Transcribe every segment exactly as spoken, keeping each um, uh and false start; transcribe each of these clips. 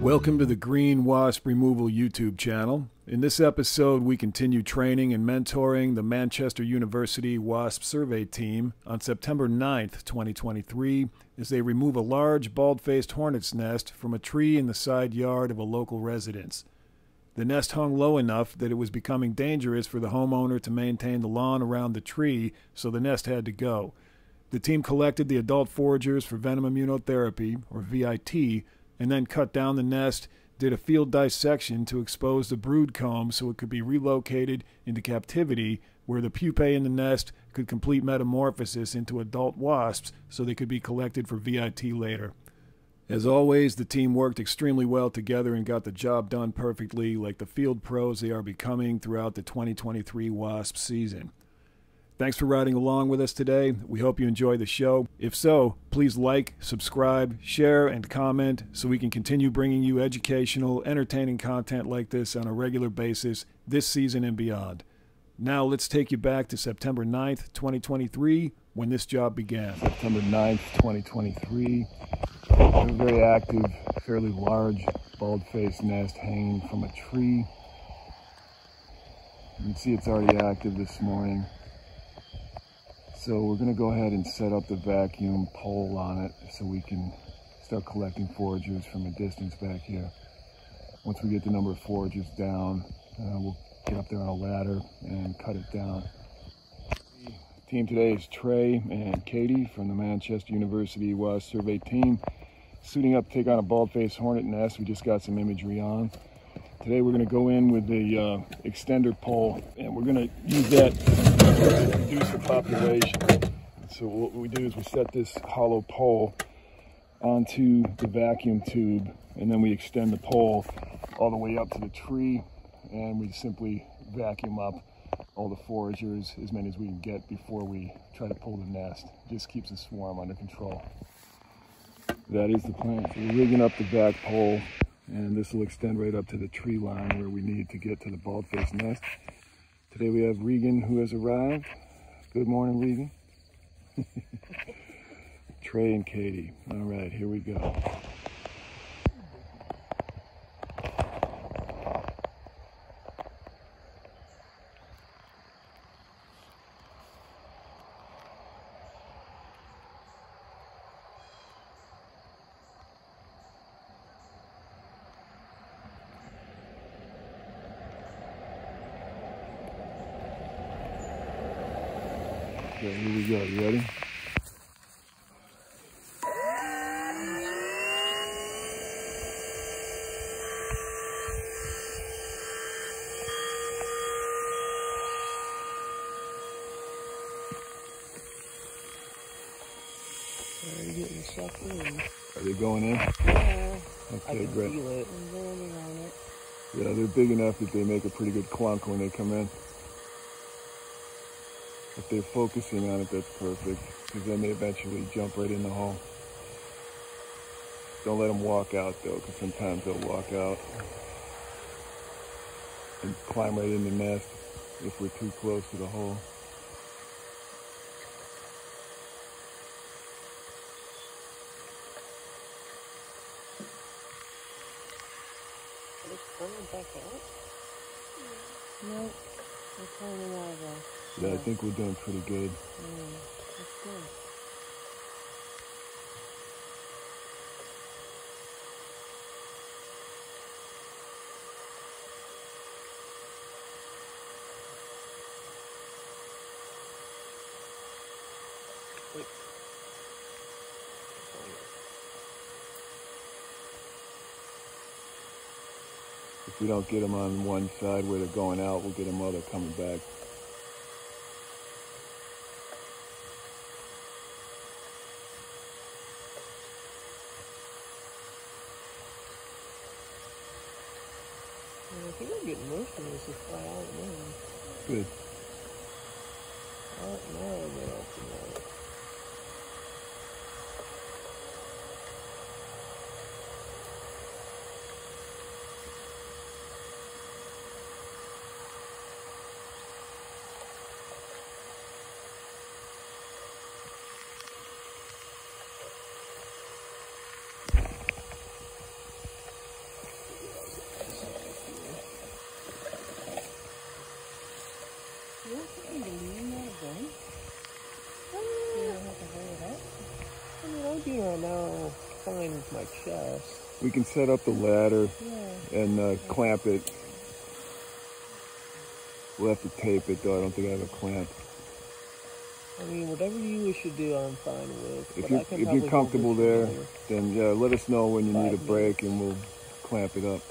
Welcome to the Green Wasp Removal YouTube channel. In this episode, we continue training and mentoring the Manchester University Wasp Survey Team on September ninth, twenty twenty-three, as they remove a large bald-faced hornet's nest from a tree in the side yard of a local residence. The nest hung low enough that it was becoming dangerous for the homeowner to maintain the lawn around the tree, so the nest had to go. The team collected the adult foragers for venom immunotherapy, or V I T, and then cut down the nest, did a field dissection to expose the brood comb so it could be relocated into captivity where the pupae in the nest could complete metamorphosis into adult wasps so they could be collected for V I T later. As always, the team worked extremely well together and got the job done perfectly, like the field pros they are becoming throughout the twenty twenty-three WASP season. Thanks for riding along with us today. We hope you enjoy the show. If so, please like, subscribe, share, and comment so we can continue bringing you educational, entertaining content like this on a regular basis this season and beyond. Now let's take you back to September ninth, twenty twenty-three, when this job began. September ninth, twenty twenty-three, a very active, fairly large bald-faced nest hanging from a tree. You can see it's already active this morning. So we're going to go ahead and set up the vacuum pole on it so we can start collecting foragers from a distance back here. Once we get the number of foragers down, uh, we'll get up there on a ladder and cut it down. The team today is Trey and Katie from the Manchester University Wasp Survey Team, suiting up to take on a bald-faced hornet nest. We just got some imagery on. Today we're going to go in with the uh, extender pole, and we're going to use that to reduce the population. So what we do is we set this hollow pole onto the vacuum tube, and then we extend the pole all the way up to the tree, and we simply vacuum up all the foragers, as many as we can get, before we try to pull the nest. It just keeps the swarm under control. That is the plan. So we're rigging up the back pole, and this will extend right up to the tree line where we need to get to the bald-faced nest. Today we have Regan, who has arrived. Good morning, Regan. Trey and Katie. All right, here we go. Okay, here we go, you ready? Are you getting stuff in? Are they going in? Yeah. Okay, great. I can feel it. I'm going around it. Yeah, they're big enough that they make a pretty good clunk when they come in. If they're focusing on it, that's perfect, because then they eventually jump right in the hole. Don't let them walk out, though, because sometimes they'll walk out and climb right in the nest if we're too close to the hole. Are they coming back out? No. Nope. They're coming out of us. Yeah, I think we're doing pretty good. Yeah, that's good. Wait. If we don't get them on one side where they're going out, we'll get them other coming back. I think I'm getting motionless to fly out now. Good. Out now, but out tonight. here now, find my chest. We can set up the ladder yeah. and uh, clamp it. We'll have to tape it, though. I don't think I have a clamp. I mean, whatever you wish to do, I'm fine with. If you're, if you're comfortable there, later. then yeah, let us know when you Five need a minutes. break, and we'll clamp it up.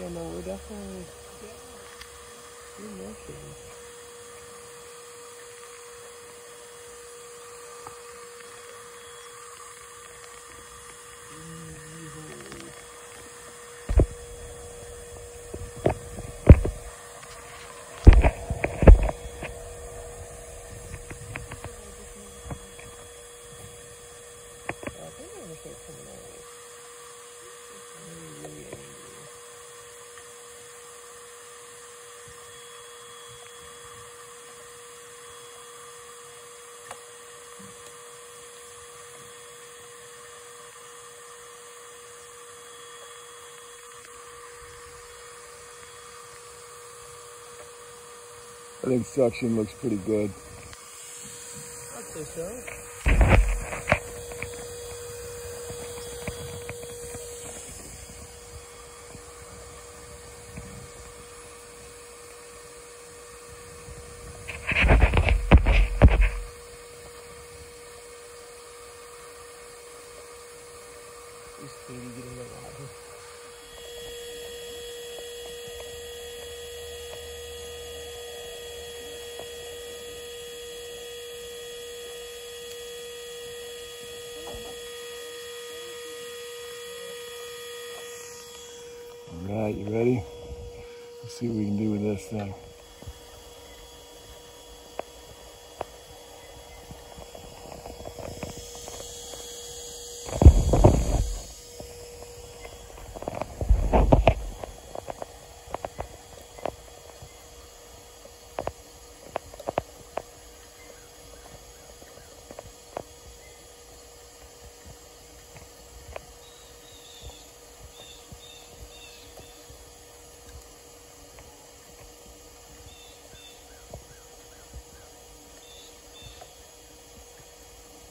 Yeah, no, we're definitely... Yeah. We're definitely. I think suction looks pretty good. I'd say so. This baby getting that water. Alright, you ready? Let's see what we can do with this thing.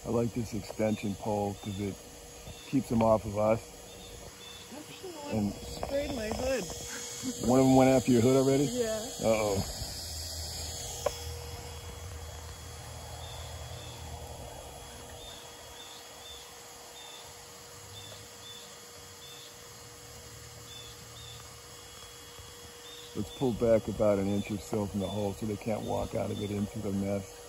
I like this extension pole because it keeps them off of us. Actually, and sprayed my hood. One of them went after your hood already? Yeah. Uh-oh. Let's pull back about an inch or so from the hole so they can't walk out of it into the nest.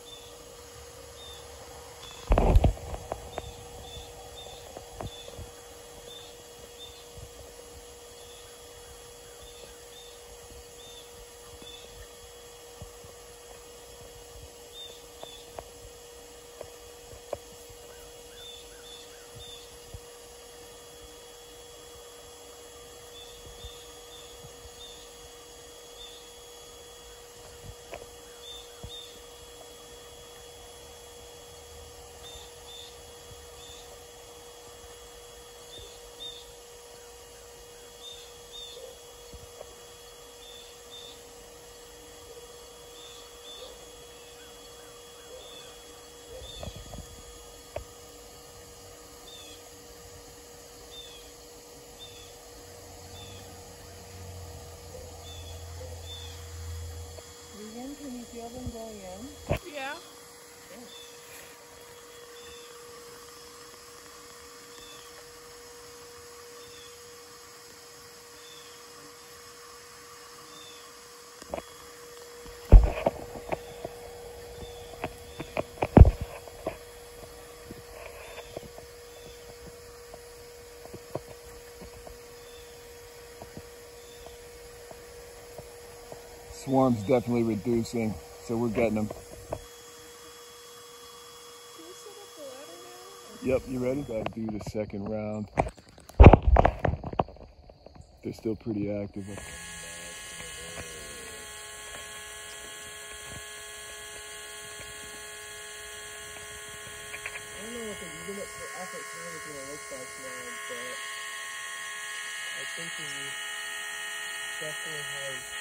Can you feel them going in? Yeah. yeah. Swarm's definitely reducing, so we're getting them. Can you set up the ladder now? Yep, you ready? Gotta do the second round. They're still pretty active. I don't know what the unit for effort is gonna look like now, but I think we definitely have.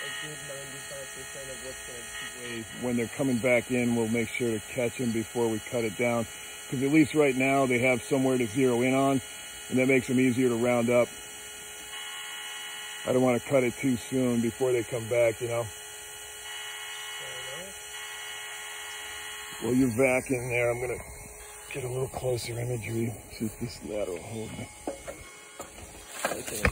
a good ninety-five percent of what's going to be weighed. When they're coming back in, we'll make sure to catch them before we cut it down, because at least right now they have somewhere to zero in on, and that makes them easier to round up. I don't want to cut it too soon before they come back, you know. Well, you're back in there. I'm going to get a little closer imagery. See if this lateral holds me. Okay.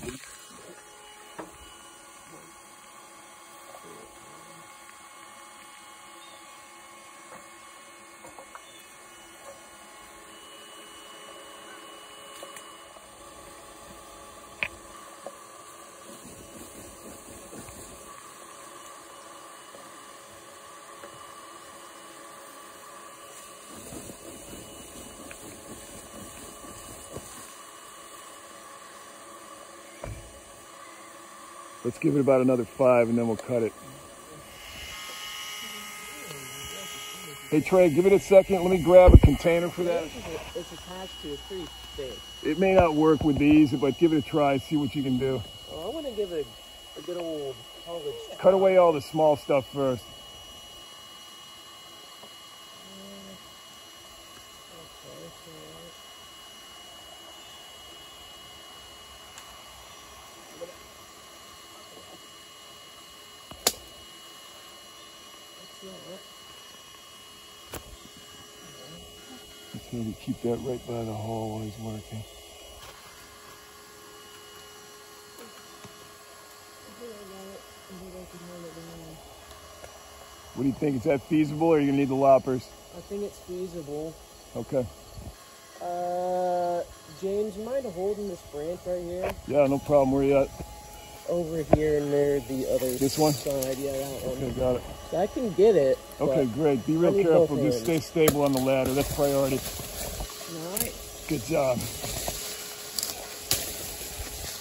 Let's give it about another five and then we'll cut it. Hey Trey, give it a second. Let me grab a container for that. It's attached to a tree thing. It may not work with these, but give it a try. See what you can do. Oh, I want to give it a, a good old college. Cut away all the small stuff first. Maybe keep that right by the hole while he's working. What do you think? Is that feasible, or are you going to need the loppers? I think it's feasible. Okay. Uh, James, you mind holding this branch right here? Yeah, no problem. Where you at? Over here near the other side. This one? Side. Yeah, that one. Okay, got it. So I can get it. Okay, great. Be real careful. Just stay stable on the ladder. That's priority. All right. Good job.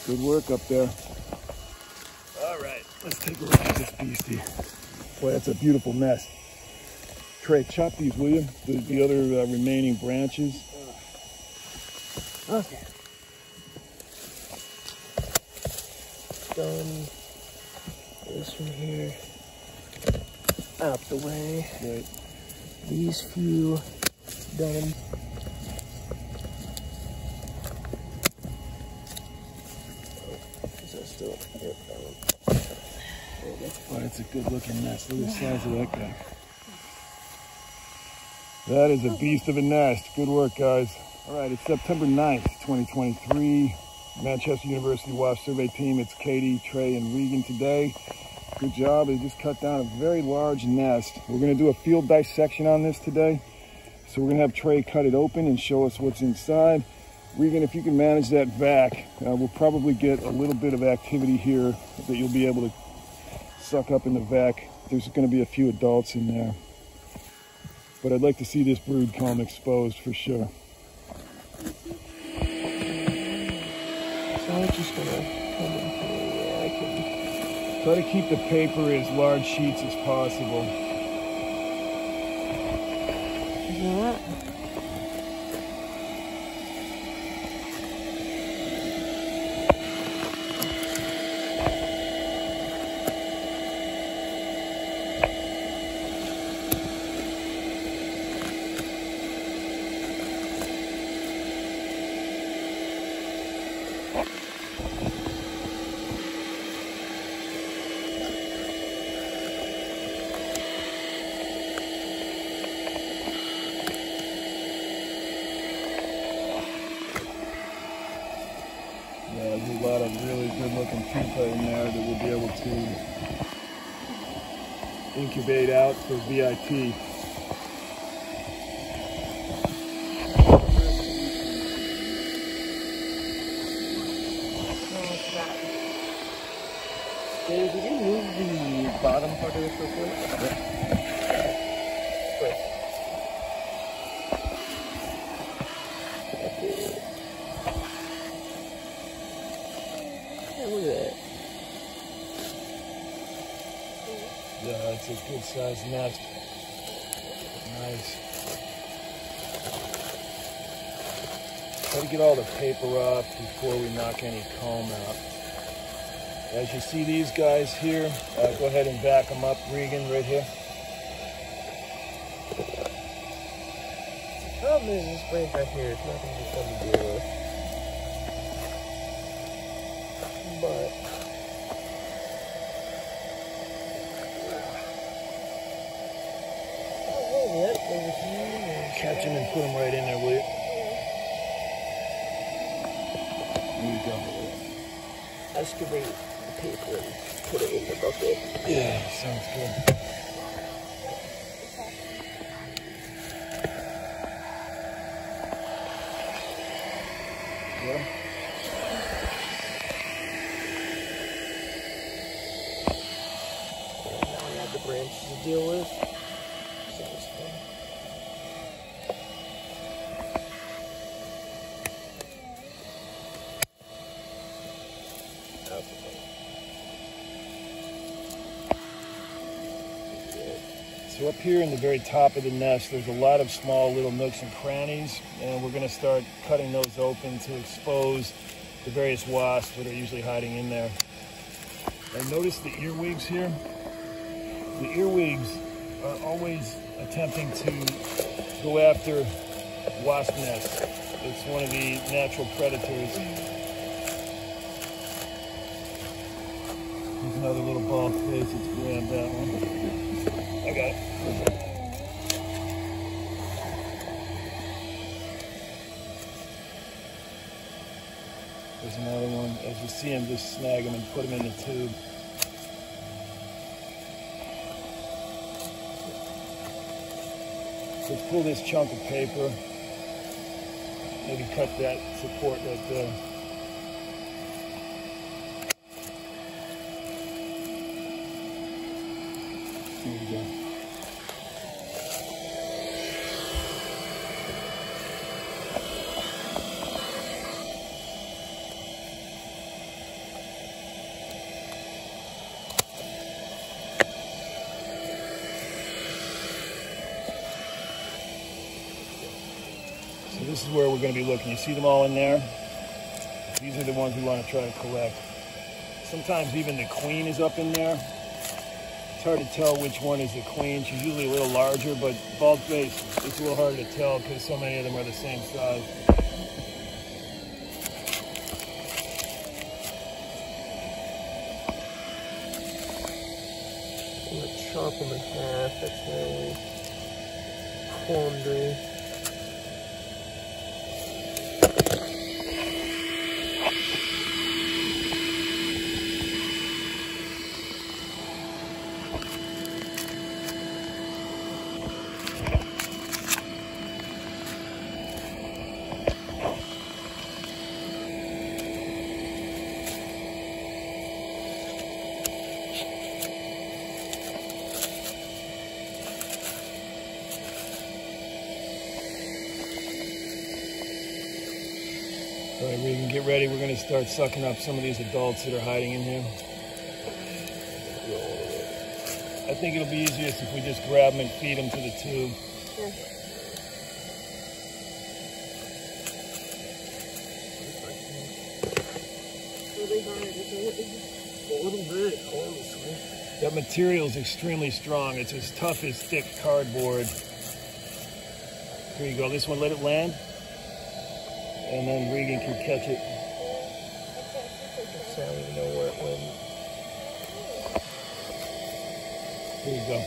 Good work up there. All right. Let's take a look at this beastie. Boy, that's a beautiful nest. Trey, chop these, will you? The, the other uh, remaining branches. Okay. Done. This from here out the way. Right. These few done. Is that still? Yep, that one. There you go. Boy, that's a good looking nest. Look at the size of that guy. That is a beast of a nest. Good work, guys. All right, it's September ninth, twenty twenty-three. Manchester University Wasp Survey Team. It's Katie, Trey, and Regan today. Good job. They just cut down a very large nest. We're going to do a field dissection on this today. So we're going to have Trey cut it open and show us what's inside. Regan, if you can manage that vac, uh, we'll probably get a little bit of activity here that you'll be able to suck up in the vac. There's going to be a few adults in there. But I'd like to see this brood comb exposed for sure. I'm just gonna come in here where I can try to keep the paper as large sheets as possible. Is that? In there that we'll be able to incubate out for V I T. Dave, did you move the bottom part of this real quick? It's a good size nest. Nice. Try to get all the paper off before we knock any comb out. As you see these guys here, uh, go ahead and back them up, Regan, right here. The problem is this branch right here, it's nothing to come to deal with. But oh, wait, yep, there was here. Catch them and put them right in there, will you? Yeah. There you go. Excavate the paper and put it in the bucket. Yeah, sounds good. Yeah. Branches to deal with. So that was fun. That was fun. So up here in the very top of the nest, there's a lot of small little nooks and crannies, and we're going to start cutting those open to expose the various wasps that are usually hiding in there. And notice the earwigs here. The earwigs are always attempting to go after wasp nests. It's one of the natural predators. There's another little bald face. Let's grab that one. I got it. There's another one. As you see him, just snag him and put him in the tube. Let's pull this chunk of paper, maybe cut that support right there. There we go. This is where we're going to be looking. You see them all in there? These are the ones we want to try to collect. Sometimes even the queen is up in there. It's hard to tell which one is the queen. She's usually a little larger, but bald face, it's a little harder to tell because so many of them are the same size. I'm going to chop them in half. That's really quandary. All right, we can get ready. We're going to start sucking up some of these adults that are hiding in here. I think it'll be easiest if we just grab them and feed them to the tube. Sure. That material is extremely strong. It's as tough as thick cardboard. Here you go. This one, let it land. And then Regan can catch it. So I don't even know where it went. There you go.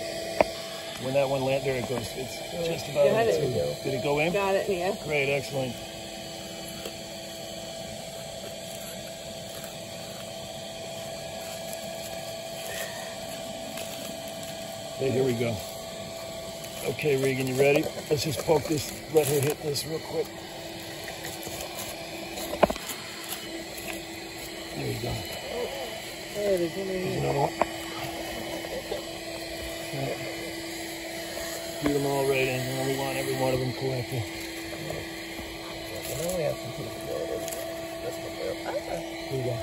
When that one landed, there it goes. It's just about in the tube. Did it go in? Got it, yeah. Great, excellent. Hey, here we go. Okay, Regan, you ready? Let's just poke this, let her hit this real quick. There you go. There it is. There's another one. Get them all right in here. We want every one of them collected. We only have to put it together. That's what they're up. There you go.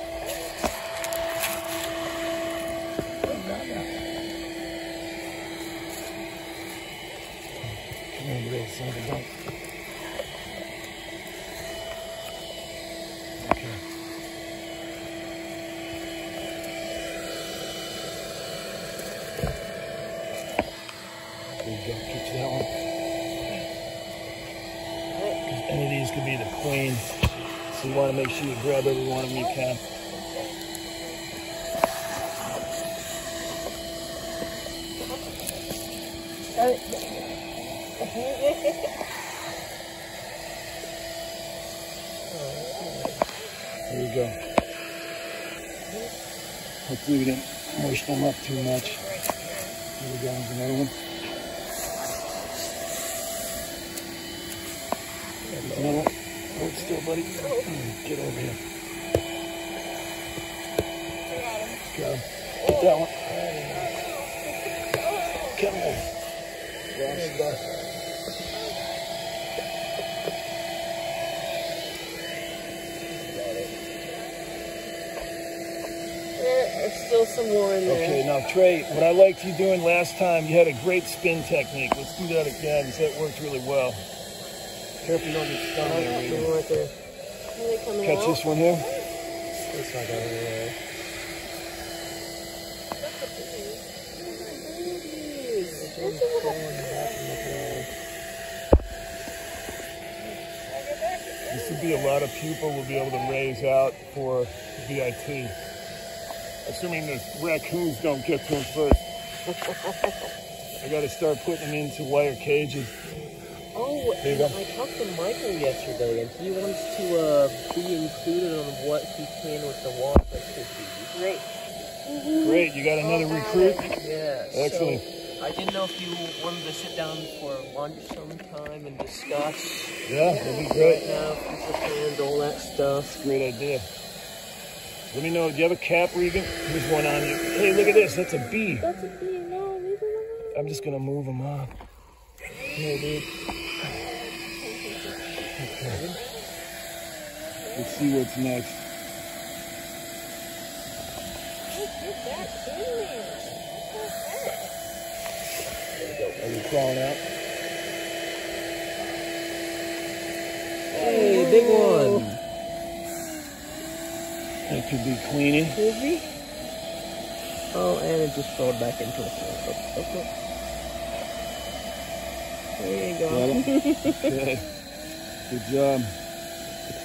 Come on, little son of a gun. go catch that one. Because any of these could be the queen. So you want to make sure you grab every one of them you can. There you go. Hopefully we didn't moisten them up too much. There we go, there's another one. There's another one. Hold still, buddy. Get over here. Got him. Get that one. Come on. Brown star. There's still some more in there. Okay, now Trey, what I liked you doing last time, you had a great spin technique. Let's do that again, because that worked really well. Careful, don't get stung there, baby. Right there. Catch out? This one here. This one got it. This would be a lot of people will be able to raise out for V I T, assuming the raccoons don't get to them first. I got to start putting them into wire cages. Oh, and I talked to Michael yesterday, and he wants to uh, be included on what he can with the wasp activities. Great. Mm-hmm. Great, you got another oh, recruit? Yeah. Excellent. So I didn't know if you wanted to sit down for lunch sometime and discuss. Yeah, that'd be great. Right now, all that stuff. Great idea. Let me know, do you have a cap, Regan? There's one on you. Hey, look at this, that's a bee. That's a bee, no, leave it alone. I'm just going to move them up. Here, dude. Let's see what's next. Get that in there. There we go. Are we crawling out? Hey, big one. That could be Queenie. Could be. Oh, and it just fell back into itself. Oh, oh, oh. There you go. Okay. Good job. Put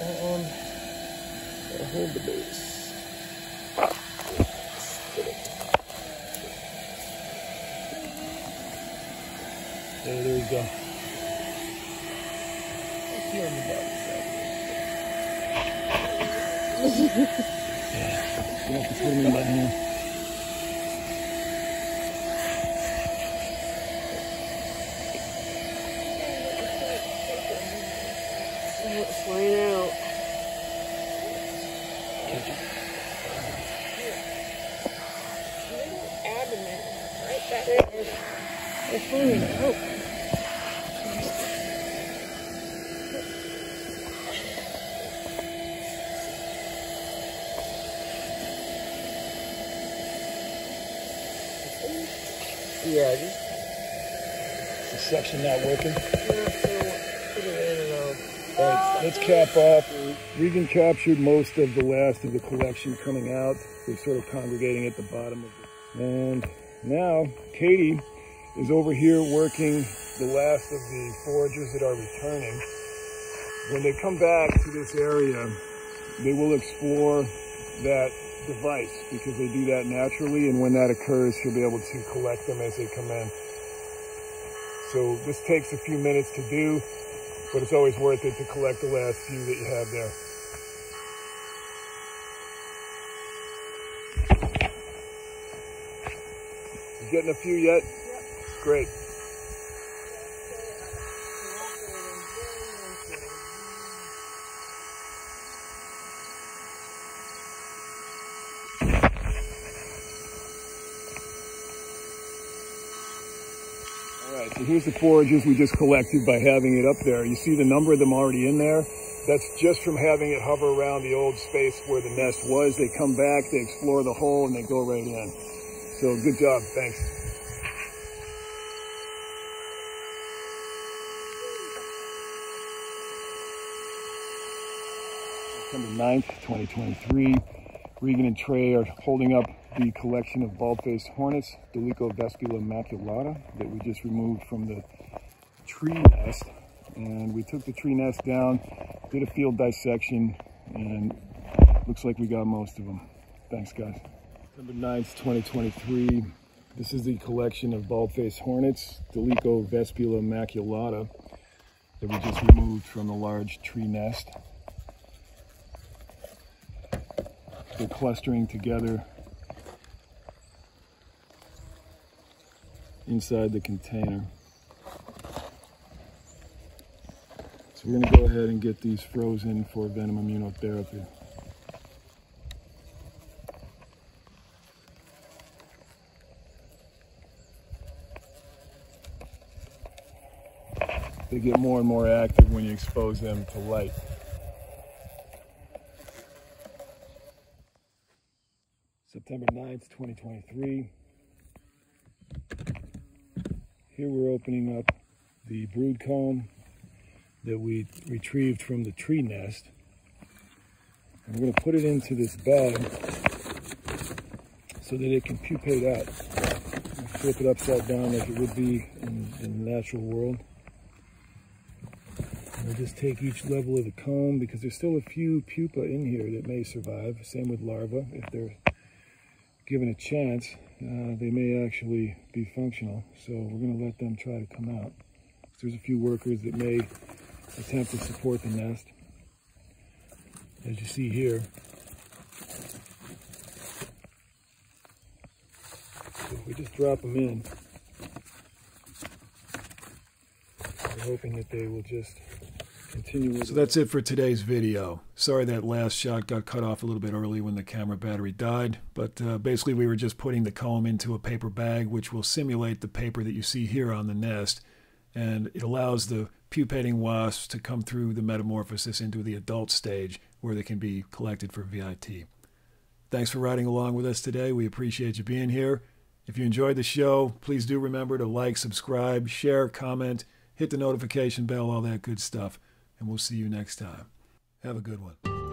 that on. Gotta hold the base. There, there we go. Let's see on the bottom side. Yeah, you have to put him in by hand. Slide out. Little abdomen right back there. They're swimming. Oh. Yeah, just the suction not working. Right, let's cap off. Regan captured most of the last of the collection coming out. They're sort of congregating at the bottom of it. And now Katie is over here working the last of the foragers that are returning. When they come back to this area, they will explore that device because they do that naturally. And when that occurs, she'll be able to collect them as they come in. So this takes a few minutes to do. But it's always worth it to collect the last few that you have there. You getting a few yet? Yep. Great. So here's the forages we just collected by having it up there. You see the number of them already in there? That's just from having it hover around the old space where the nest was. They come back, they explore the hole, and they go right in. So good job, thanks. September ninth, twenty twenty-three. Regan and Trey are holding up the collection of bald-faced hornets, Dolichovespula maculata, that we just removed from the tree nest. And we took the tree nest down, did a field dissection, and looks like we got most of them. Thanks, guys. September ninth, twenty twenty-three. This is the collection of bald-faced hornets, Dolichovespula maculata, that we just removed from the large tree nest. They're clustering together inside the container. So we're going to go ahead and get these frozen for venom immunotherapy. They get more and more active when you expose them to light. September ninth, twenty twenty-three. Here we're opening up the brood comb that we retrieved from the tree nest. And we're going to put it into this bag so that it can pupate out. Flip it upside down like it would be in, in the natural world. We'll just take each level of the comb because there's still a few pupa in here that may survive. Same with larvae. If they're given a chance, uh, they may actually be functional. So we're going to let them try to come out. There's a few workers that may attempt to support the nest. As you see here, so if we just drop them in, we're hoping that they will just continue. So that's it for today's video. Sorry that last shot got cut off a little bit early when the camera battery died, but uh, basically we were just putting the comb into a paper bag, which will simulate the paper that you see here on the nest, and it allows the pupating wasps to come through the metamorphosis into the adult stage where they can be collected for V I T. Thanks for riding along with us today. We appreciate you being here. If you enjoyed the show, please do remember to like, subscribe, share, comment, hit the notification bell, all that good stuff. And we'll see you next time. Have a good one.